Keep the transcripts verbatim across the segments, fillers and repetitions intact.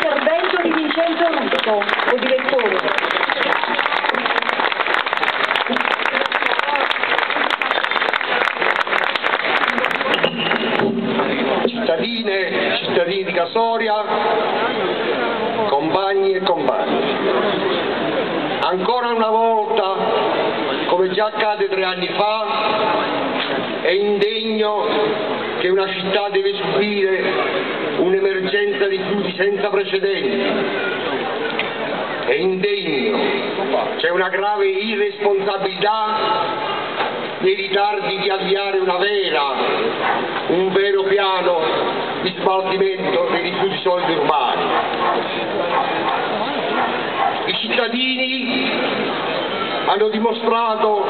L'intervento di Vincenzo Russo, o direttore. Cittadine, cittadini di Casoria, compagni e compagni, ancora una volta, come già accade tre anni fa, è indegno che una città deve subire un'emergenza rifiuti senza precedenti, è indegno, c'è una grave irresponsabilità nei ritardi di avviare una vera, un vero piano di smaltimento dei rifiuti solidi urbani. I cittadini hanno dimostrato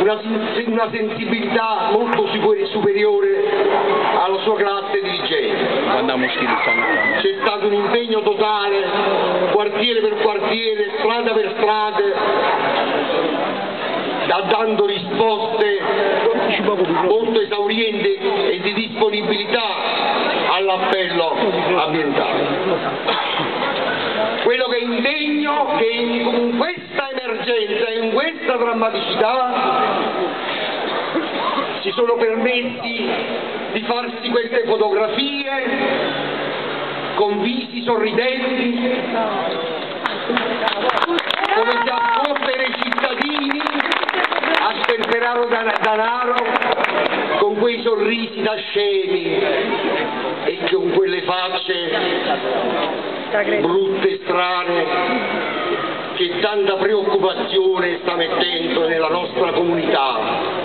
una, una sensibilità molto superiore alla sua classe dirigente. C'è stato un impegno totale, quartiere per quartiere, strada per strada, dando risposte molto esaurienti e di disponibilità all'appello ambientale. Quello che è indegno che in questa emergenza, in questa drammaticità, si sono permessi di farsi queste fotografie con visi sorridenti, come si accoppano i cittadini a sperperare danaro con quei sorrisi da scemi e con quelle facce brutte e strane che tanta preoccupazione sta mettendo nella nostra comunità.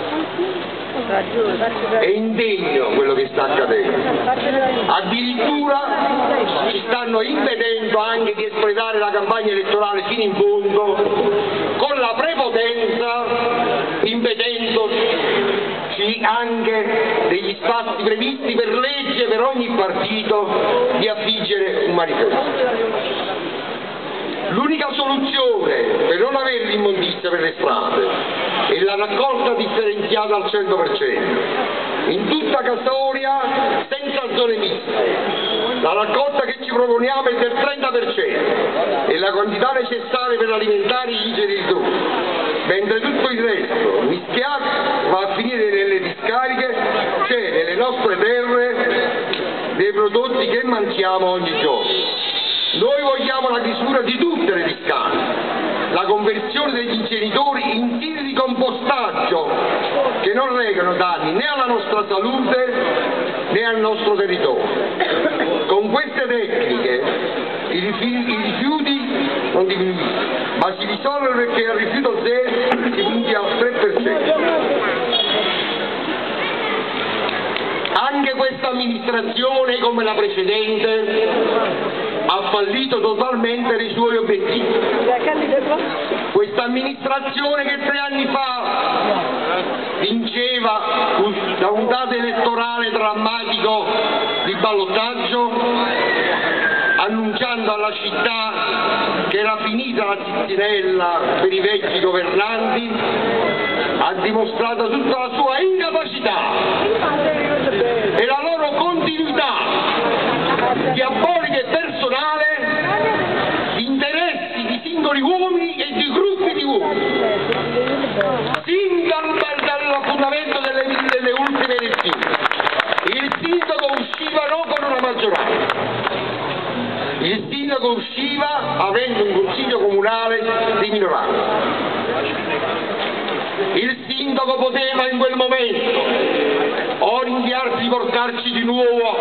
È indegno quello che sta accadendo. Addirittura ci stanno impedendo anche di espletare la campagna elettorale fino in fondo, con la prepotenza impedendoci anche degli spazi previsti per legge per ogni partito di affiggere un manifesto. L'unica soluzione per non avere l'immondizia per le strade è la raccolta differenziata al cento per cento, in tutta Casoria senza zone miste. La raccolta che ci proponiamo è del trenta per cento, è la quantità necessaria per alimentare i genitori, mentre tutto il resto mischiato va a finire nelle discariche, cioè nelle nostre terre, dei prodotti che mangiamo ogni giorno. Noi vogliamo la chiusura di tutte le discariche, la conversione degli inceneritori in siti di compostaggio che non recano danni né alla nostra salute né al nostro territorio. Con queste tecniche i rifiuti non diminuiscono, ma si risolvono perché al rifiuto zero si punti al tre per cento. Anche questa amministrazione, come la precedente, ha fallito totalmente nei suoi obiettivi. Questa amministrazione che tre anni fa vinceva da un dato elettorale drammatico di ballottaggio, annunciando alla città che era finita la zittinella per i vecchi governanti, ha dimostrato tutta la sua incapacità e la loro continuità diabolica e personale, interessi di singoli uomini e di gruppi di uomini, sin dal, dall'appuntamento delle, delle ultime elezioni. Il sindaco usciva non con una maggioranza, il sindaco usciva avendo un consiglio comunale di minoranza. Il sindaco poteva in quel momento o rinviarsi di portarci di nuovo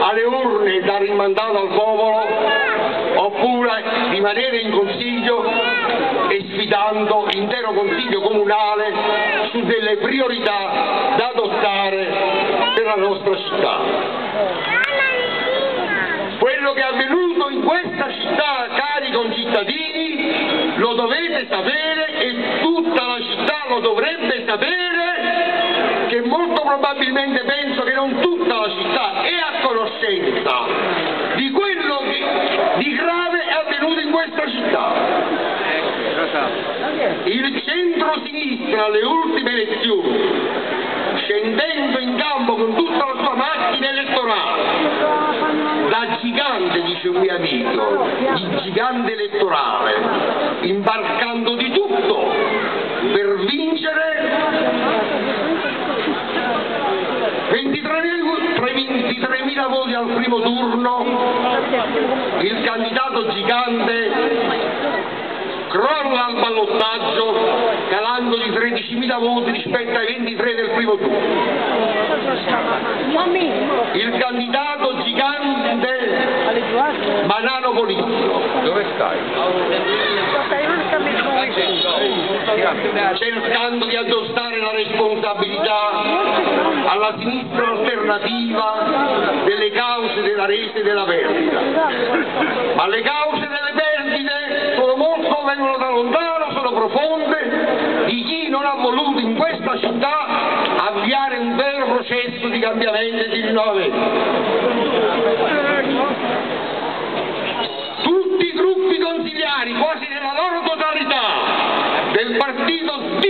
alle urne e dare il mandato al popolo, oppure rimanere in consiglio e sfidando l'intero consiglio comunale su delle priorità da adottare per la nostra città. Quello che è avvenuto in questa città, cari concittadini, lo dovete sapere e tutta la città lo dovrebbe sapere, che molto probabilmente penso che non tutta la città è a conoscenza di quello che di grave è avvenuto in questa città. Il centro-sinistra alle ultime elezioni, scendendo in campo con tutta la sua macchina elettorale, da gigante di lui amico, il gigante elettorale, imbarcando di tutto per vincere ventitremila voti al primo turno, il candidato gigante crolla al ballottaggio calando di tredicimila voti rispetto ai ventitré del primo turno. Il candidato gigante Manano Polizzo. Dove stai? Cercando di addossare la responsabilità alla sinistra alternativa delle cause della rete e della perdita. Ma le cause delle perdite sono molto, vengono da lontano, sono profonde, di chi non ha voluto in questa città avviare un vero processo di cambiamento e di rinnovamento. Tutti i gruppi consigliari, quasi nella loro totalità, del partito S D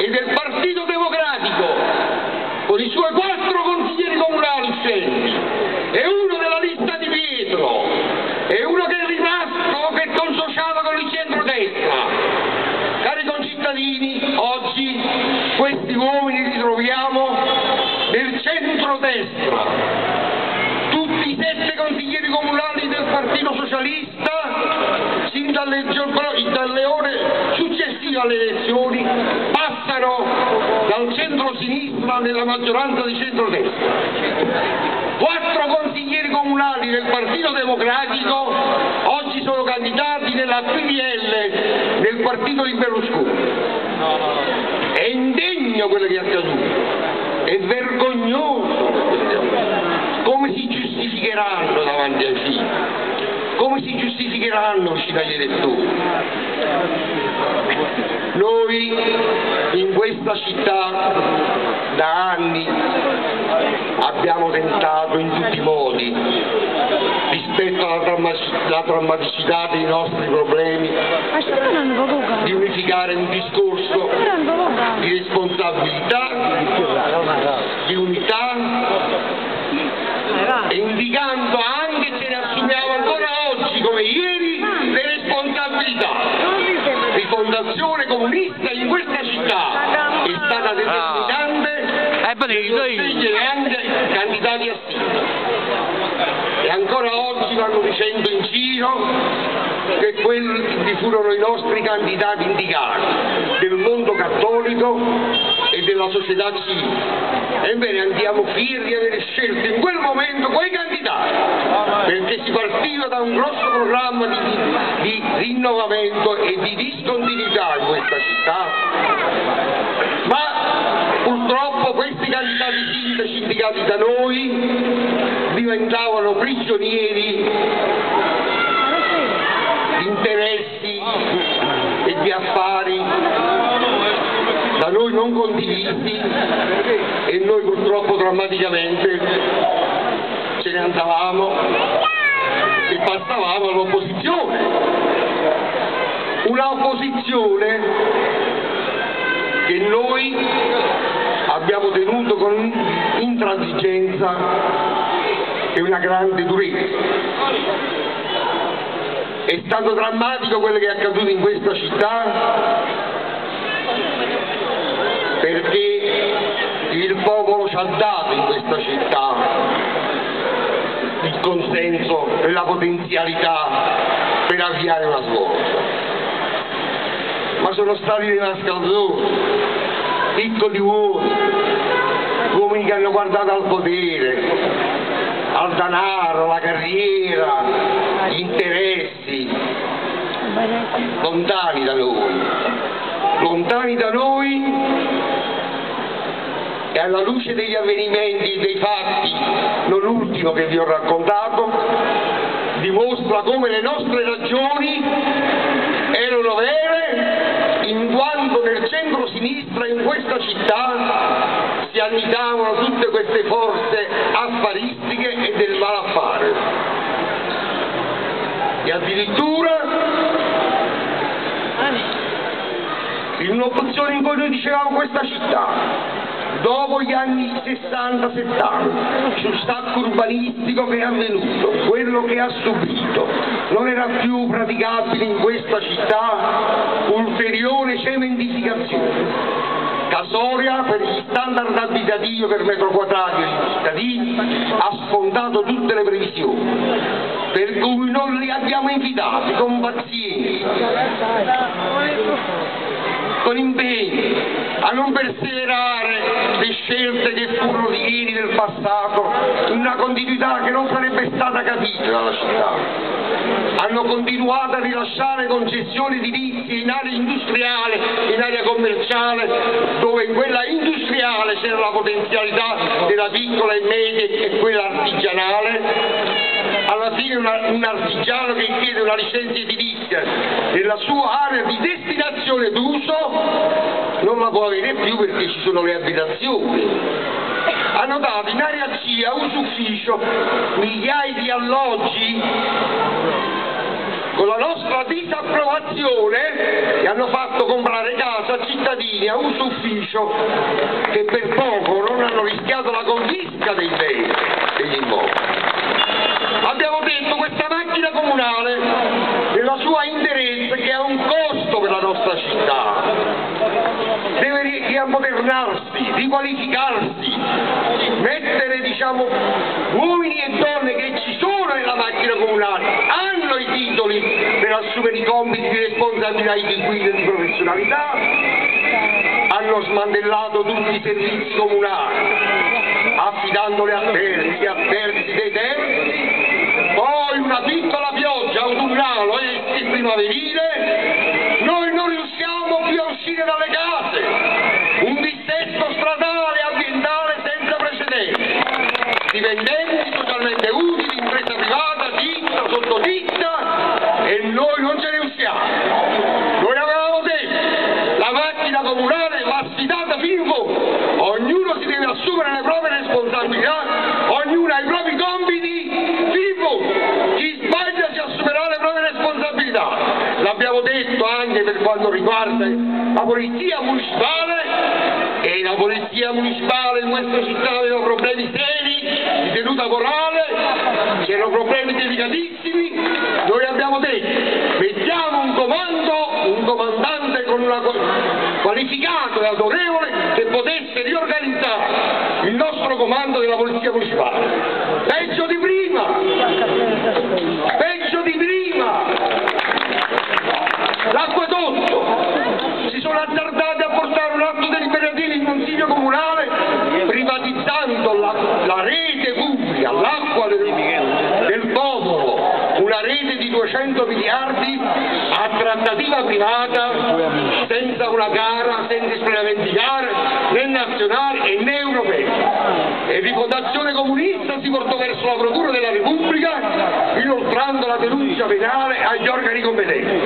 e del Partito Democratico, con i suoi quattro consiglieri comunali uscenti, e uno della lista di Pietro, e uno che è rimasto, che consociava con il centrodestra. Cari concittadini, oggi questi uomini li troviamo nel centrodestra, tutti i sette consiglieri comunali del Partito Socialista, sin dalle, dalle ore successive alle elezioni, passano dal centro-sinistra nella maggioranza di centrodestra. Quattro consiglieri comunali del Partito Democratico oggi sono candidati nella P D L del partito di Berlusconi. È indegno quello che è accaduto, è vergognoso. Come si giustificheranno davanti ai figli? Come si giustificheranno usciti agli elettori? Noi in questa città da anni abbiamo tentato in tutti i modi, rispetto alla drammaticità dei nostri problemi, di unificare un discorso di responsabilità, di unità, e indicando anche, ce ne assumiamo ancora oggi come ieri, le responsabilità. Rifondazione comunista in questa città è stata determinante per scegliere anche candidati a sindaco. E ancora oggi vanno dicendo in giro che quelli che furono i nostri candidati indicati del mondo cattolico e della società civile. Ebbene, andiamo fieri di aver scelto in quel momento quei candidati, perché si partiva da un grosso programma di, di rinnovamento e di discontinuità in questa città. Ma purtroppo questi candidati sindaci indicati da noi diventavano prigionieri di interessi e di affari da noi non condivisi, e noi purtroppo drammaticamente ce ne andavamo e passavamo all'opposizione, una opposizione che noi abbiamo tenuto con intransigenza e una grande durezza. È stato drammatico quello che è accaduto in questa città, perché il popolo ci ha dato in questa città il consenso e la potenzialità per avviare una svolta. Ma sono stati dei mascalzoni, piccoli uomini, uomini che hanno guardato al potere, al denaro, alla carriera, agli interessi, lontani da noi, lontani da noi e alla luce degli avvenimenti e dei fatti, non l'ultimo che vi ho raccontato, dimostra come le nostre ragioni erano vere, in quanto nel centro-sinistra in questa città si annidavano tutte queste forze affaristiche e del malaffare. E addirittura in un'opzione in cui noi dicevamo questa città dopo gli anni sessanta settanta, sul stacco urbanistico che è avvenuto, quello che ha subito, non era più praticabile in questa città ulteriore cementificazione. Casoria, per gli standard abitativi per metro quadrato dei cittadini, ha sfondato tutte le previsioni, per cui non li abbiamo invitati con pazienza, con impegno, a non perseverare le scelte che furono di ieri del passato, in una continuità che non sarebbe stata capita dalla città. Hanno continuato a rilasciare concessioni edilizie in area industriale, in area commerciale, dove in quella industriale c'era la potenzialità della piccola e media e quella artigianale. Alla fine una, un artigiano che chiede una licenza edilizia nella sua area di destinazione d'uso non la può avere più perché ci sono le abitazioni. Hanno dato in area C a usufficio migliaia di alloggi con la nostra disapprovazione e hanno fatto comprare casa a cittadini a usufficio che per poco non hanno rischiato la confisca dei beni degli immobili. Abbiamo detto questa macchina comunale nella sua interezza che ha un costo per la nostra città. Deve riammodernarsi, riqualificarsi, mettere diciamo, uomini e donne che ci sono nella macchina comunale, hanno i titoli per assumere i compiti di responsabilità di guida e di professionalità, hanno smantellato tutti i servizi comunali, affidandoli a terzi, a terzi dei terzi, poi una piccola pioggia autunnale e primaverile, noi non riusciamo più a uscire dalle case, un dissesto stradale e ambientale senza precedenti, dipendenti totalmente utili, impresa privata, ditta, sottotitta e noi non ce ne usciamo. Noi avevamo detto, la macchina comunale va sfidata fino in fondo, ognuno si deve assumere le proprie responsabilità, ognuno ha i propri compiti fino in fondo, chi sbaglia si assumerà le proprie responsabilità. L'abbiamo detto anche per quanto riguarda la polizia municipale e la polizia municipale in questa città aveva problemi seri di tenuta morale, c'erano problemi delicatissimi, noi abbiamo detto mettiamo un comando, un comandante con una qualificato e autorevole che potesse riorganizzare il nostro comando della polizia municipale. Peggio di prima, peggio di prima. L'acquedotto, si sono azzardati a portare un atto deliberativo in Consiglio Comunale privatizzando la, la rete pubblica, l'acqua del, del popolo, una rete di duecento miliardi a trattativa privata senza una gara, senza esperienze gare né nazionali e né europee. E Rifondazione Comunista si portò verso la Procura della Repubblica inoltrando la denuncia penale agli organi competenti.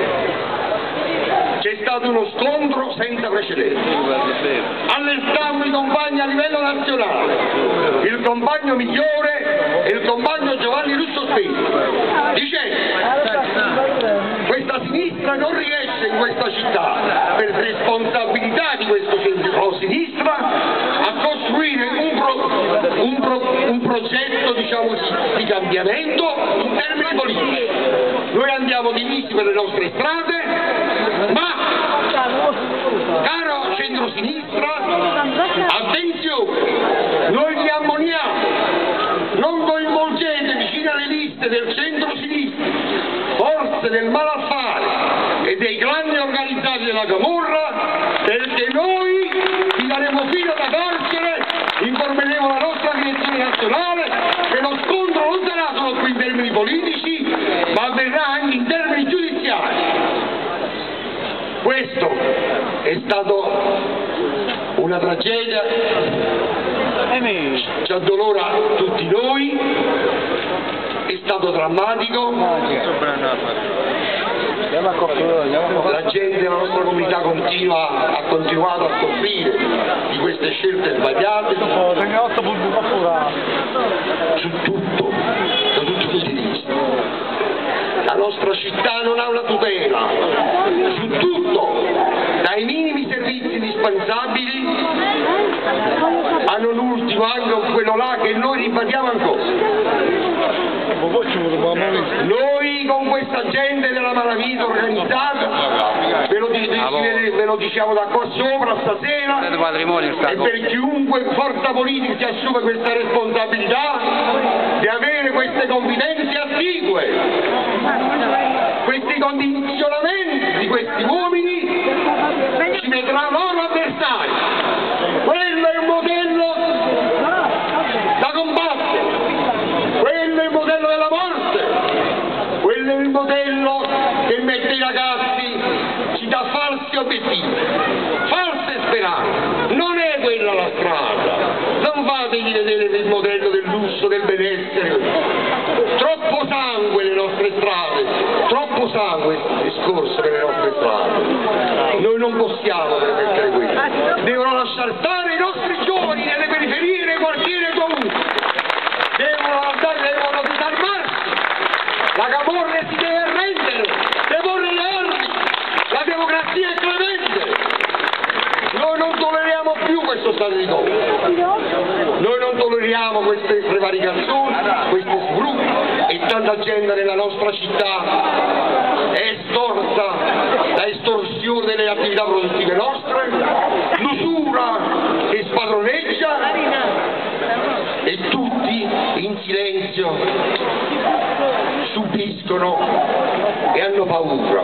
C'è stato uno scontro senza precedenti. Allertammo i compagni a livello nazionale. Il compagno migliore è il compagno Giovanni Russo Spina. Dicendo, questa sinistra non riesce in questa città, per responsabilità di questo centro o sinistra, a costruire un, pro, un, pro, un progetto diciamo, di cambiamento in termini politici. Noi andiamo divisi per le nostre strade, ma caro centrosinistra, attenzione, noi vi ammoniamo, non coinvolgete vicino alle liste del centrosinistra, forze del malaffare e dei grandi organizzati della camorra, perché noi vi daremo fino alla carcere, informeremo la nostra direzione nazionale che lo scontro non sarà solo qui in termini politici, ma avverrà anche in termini giudiziari. Questo è stato una tragedia, ci addolora tutti noi, è stato drammatico, la gente della nostra comunità continua, ha continuato a soffrire di queste scelte sbagliate su tutto, da tutti i punti di vista. La nostra città non ha una tutela, su tutto, dai minimi servizi indispensabili ma non ultimo anche quello là che noi ribadiamo ancora. Noi con questa gente della malavita organizzata, ve lo, dic ve lo diciamo da qua sopra stasera, e per chiunque forza politica si assume questa responsabilità di avere queste confidenze attigue, questi condizionamenti di questi uomini ci metterà loro avversari. Quello è un modello da combattere, quello è il modello della morte, quello è il modello che mette i ragazzi, ci dà falsi obiettivi, false speranze. Non è quella la strada, non fatevi vedere il modello del lusso, del benessere. Troppo sangue le nostre strade, troppo sangue è scorso per le nostre strade. Noi non possiamo permettere questo, devono lasciare stare i nostri giovani nelle periferie, nei quartieri comuni, devono andare, devono disarmarsi, la camorra si deve arrendere, deporre le armi, la democrazia è clemente. Noi non tolleriamo più questo stato di cose, noi non tolleriamo queste prevaricazioni, questi sbruffi, e tanta gente nella nostra città è estorta da estorsione delle attività produttive nostre, l'usura che spadroneggia, e tutti in silenzio subiscono e hanno paura.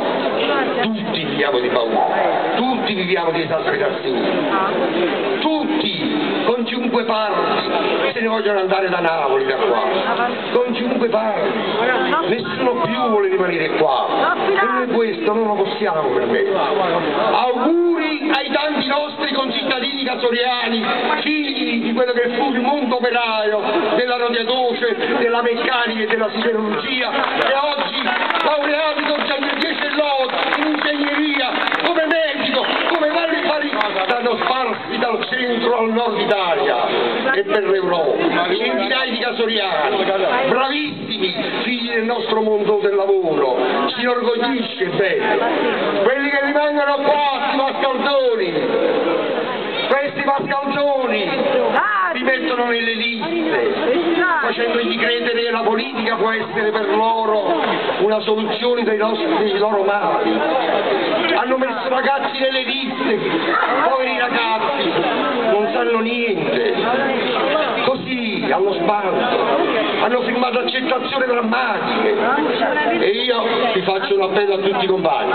Tutti viviamo di paura, tutti viviamo di esasperazione, tutti con cinque parti se ne vogliono andare da Napoli, da qua, con cinque parti, nessuno più vuole rimanere qua, e noi questo non lo possiamo permettere. Auguri ai tanti nostri concittadini casoriani, figli di quello che fu il mondo operaio, della radiatoce, della meccanica e della siderurgia, e oggi laureati con dieci lode in ingegneria, come medico, come vari pari, stanno sparsi dal centro al nord Italia e per l'Europa, centinaia di casoriani, bravissimi figli del nostro mondo del lavoro, si orgoglisce bene. Quelli che rimangono qua, si mascalzoni, questi mascalzoni li mettono nelle liste, facendogli credere che la politica può essere per loro una soluzione dei, nostri, dei loro mali. Hanno messo ragazzi nelle liste, poveri ragazzi, non sanno niente, così allo sbando, hanno firmato accettazioni drammatiche. E io vi faccio un appello a tutti i compagni,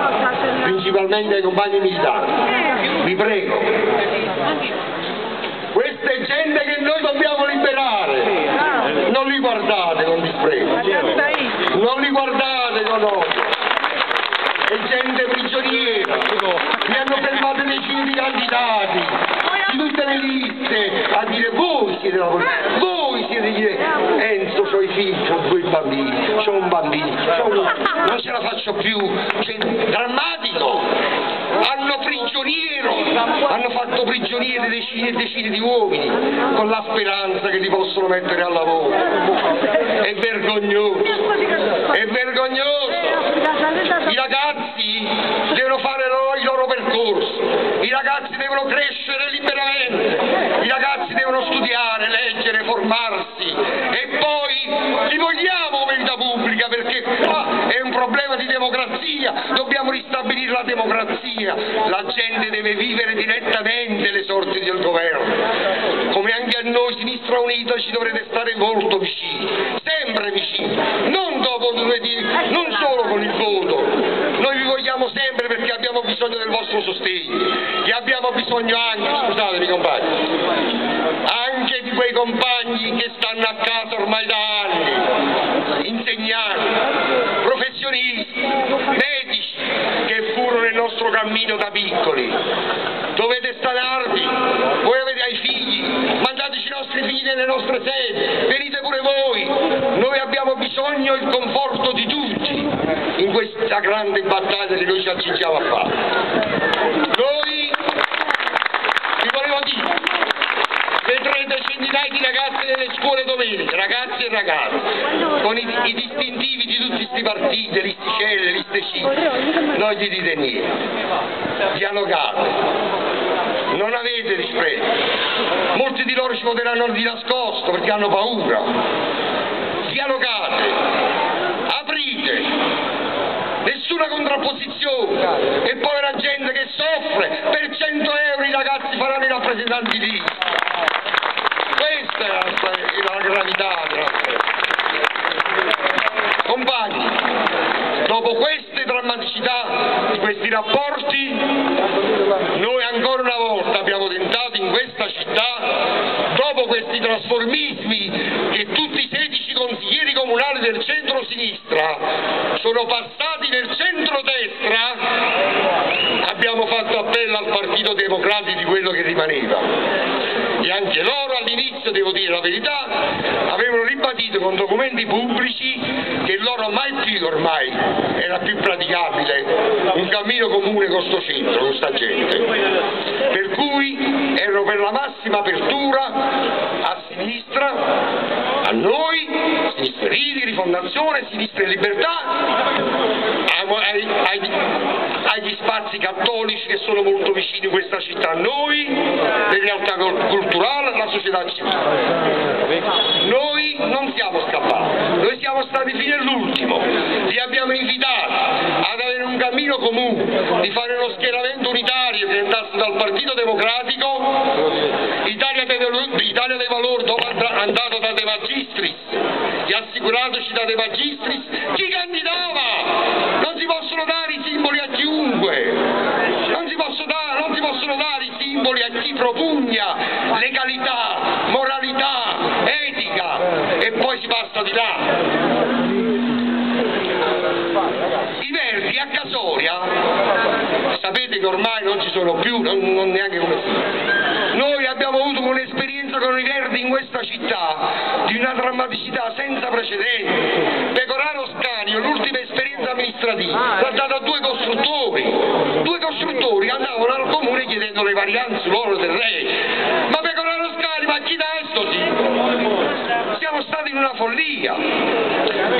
principalmente ai compagni militari, vi prego. Questa è gente che noi dobbiamo liberare, non li guardate con disprezzo, non li guardate con odio, è gente prigioniera, mi hanno fermato decine di candidati, di tutte le liste, a dire voi siete la politica, voi siete dire, Enzo c'ho i figli, c'ho due bambini, c'ho un bambino, c'ho un... non ce la faccio più, cioè, drammatico. Hanno prigioniero, hanno fatto prigionieri decine e decine di uomini con la speranza che li possono mettere al lavoro. È vergognoso, è vergognoso. I ragazzi devono fare il loro percorso, i ragazzi devono crescere liberamente, i ragazzi devono studiare, leggere, formarsi, e poi li vogliamo verità pubblica, perché qua è un problema di democrazia, dobbiamo ristabilire la democrazia. La gente deve vivere direttamente le sorti del governo, come anche a noi Sinistra Unita ci dovrete stare molto vicini, sempre vicini, non dopo lunedì, non solo con il voto. Noi vi vogliamo sempre perché abbiamo bisogno del vostro sostegno, e abbiamo bisogno anche, scusatemi compagni, anche di quei compagni che stanno a casa ormai da anni, insegnanti, professionisti, medici, che furono nel nostro cammino da piccoli. Dovete stanarvi, voi avete ai figli, mandateci i nostri figli nelle nostre sedi, venite pure voi, noi abbiamo bisogno del conforto di tutti in questa grande battaglia che noi ci accingiamo a fare. Noi vi volevo dire, vedrete centinaia di ragazzi nelle scuole domenica, ragazzi e ragazze, con i, i distintivi di tutti questi partiti, listicelle, listecine, non gli dite niente, dialogate. non avete rispetto. Molti di loro ci voteranno di nascosto perché hanno paura. Dialogate, aprite, nessuna contrapposizione e povera gente che soffre, per cento euro i ragazzi faranno i rappresentanti lì. Questa è la, la gravità della storia. Compagni, dopo queste drammaticità di questi rapporti, noi ancora una volta abbiamo tentato in questa città, dopo questi trasformismi che tutti i sedici consiglieri comunali del centro-sinistra sono passati nel centro-destra, abbiamo fatto appello al Partito Democratico di quello che rimaneva. E anche loro all'inizio, devo dire la verità, avevano ribadito con documenti pubblici che loro mai più ormai era più praticabile un cammino comune con sto centro, con sta gente. Per cui erano per la massima apertura a sinistra, a noi, Sinisterili, Rifondazione, Sinistra e Libertà, ai, ai, agli spazi cattolici che sono molto vicini in questa città a noi, le realtà culturali, la società civile. Noi non siamo scappati, noi siamo stati fino all'ultimo, li abbiamo invitati ad avere un cammino comune, di fare uno schieramento unitario che andasse dal Partito Democratico, Italia dei, Italia dei Valori, dove è andato da De Magistris, che ha assicuratoci da De Magistris chi candidava. Non si possono dare i simboli a chiunque, non si possono dare, non si possono dare i simboli a chi propugna legalità, moralità, etica, e poi si passa di là. I Verdi a Casoria, sapete che ormai non ci sono più, non, non neanche come si. Noi abbiamo avuto un'esperienza con i Verdi in questa città di una drammaticità senza precedenti. Pecoraro Scani, l'ultima esperienza amministrativa, guardata a due costruttori, due costruttori che andavano al comune chiedendo le varianze loro del re. Ma Pecoraro Scani, ma chi dà questo tipo? Siamo stati in una follia.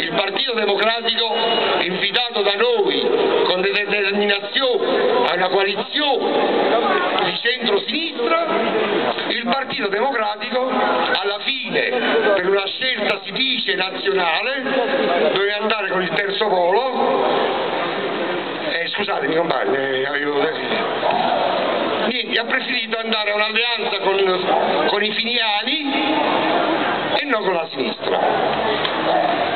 Il Partito Democratico, invitato da noi con determinazione a una coalizione di centro-sinistra, il Partito Democratico alla fine, per una scelta si dice nazionale, doveva andare con il terzo polo. Eh, scusatemi compagni, eh, avevo... niente, ha preferito andare a un'alleanza con, con i finiani e non con la sinistra.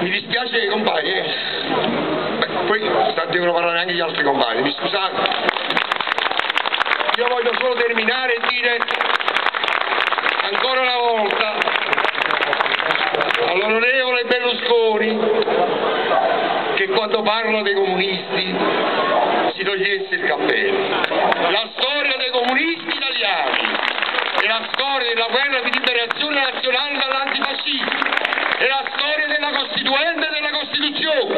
Mi dispiace compagni, eh. Beh, poi devono parlare anche gli altri compagni, mi scusate. Io voglio solo terminare e dire ancora una volta all'onorevole Berlusconi che quando parla dei comunisti si togliesse il cappello. La storia dei comunisti italiani è la storia della guerra di liberazione nazionale dall'antifascismo, è la storia della Costituente e della Costituzione,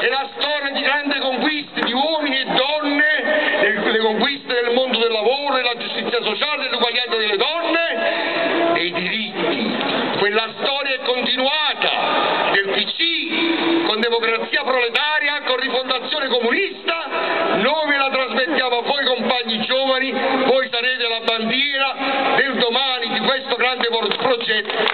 è la storia di grandi conquiste di uomini e donne, le conquiste del mondo del lavoro, della giustizia sociale, dell'uguaglianza delle donne e i diritti. Quella storia è continuata del P C con Democrazia Proletaria, con Rifondazione Comunista. Noi ve la trasmettiamo a voi compagni giovani, voi sarete la bandiera del domani di questo grande progetto